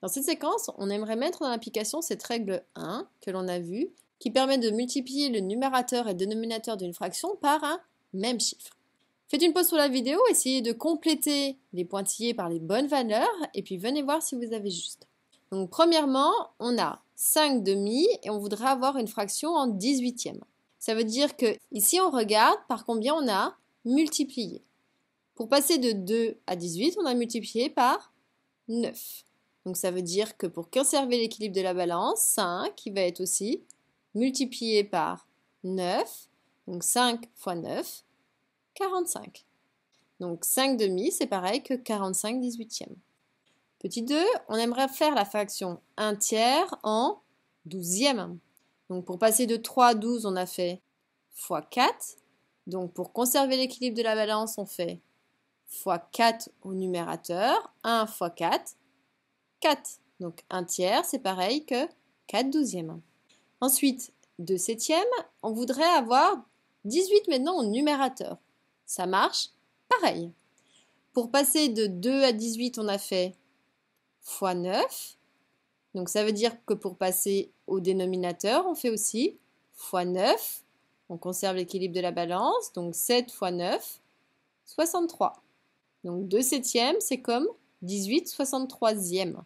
Dans cette séquence, on aimerait mettre en application cette règle 1 que l'on a vue, qui permet de multiplier le numérateur et le dénominateur d'une fraction par un même chiffre. Faites une pause sur la vidéo, essayez de compléter les pointillés par les bonnes valeurs, et puis venez voir si vous avez juste. Donc premièrement, on a 5/2 et on voudrait avoir une fraction en 18e. Ça veut dire que ici on regarde par combien on a multiplié. Pour passer de 2 à 18, on a multiplié par 9. Donc ça veut dire que pour conserver l'équilibre de la balance, 5 qui va être aussi multiplié par 9, donc 5 fois 9, 45. Donc 5/2, c'est pareil que 45/18e. Petit 2, on aimerait faire la fraction 1/3 en 12e. Donc pour passer de 3 à 12, on a fait fois 4. Donc pour conserver l'équilibre de la balance, on fait fois 4 au numérateur. 1 fois 4, 4. Donc 1/3, c'est pareil que 4/12e. Ensuite, 2/7e, on voudrait avoir 18 maintenant au numérateur. Ça marche pareil. Pour passer de 2 à 18, on a fait fois 9. Donc ça veut dire que pour passer au dénominateur, on fait aussi fois 9. On conserve l'équilibre de la balance. Donc 7 fois 9, 63. Donc 2/7e, c'est comme 18/63e.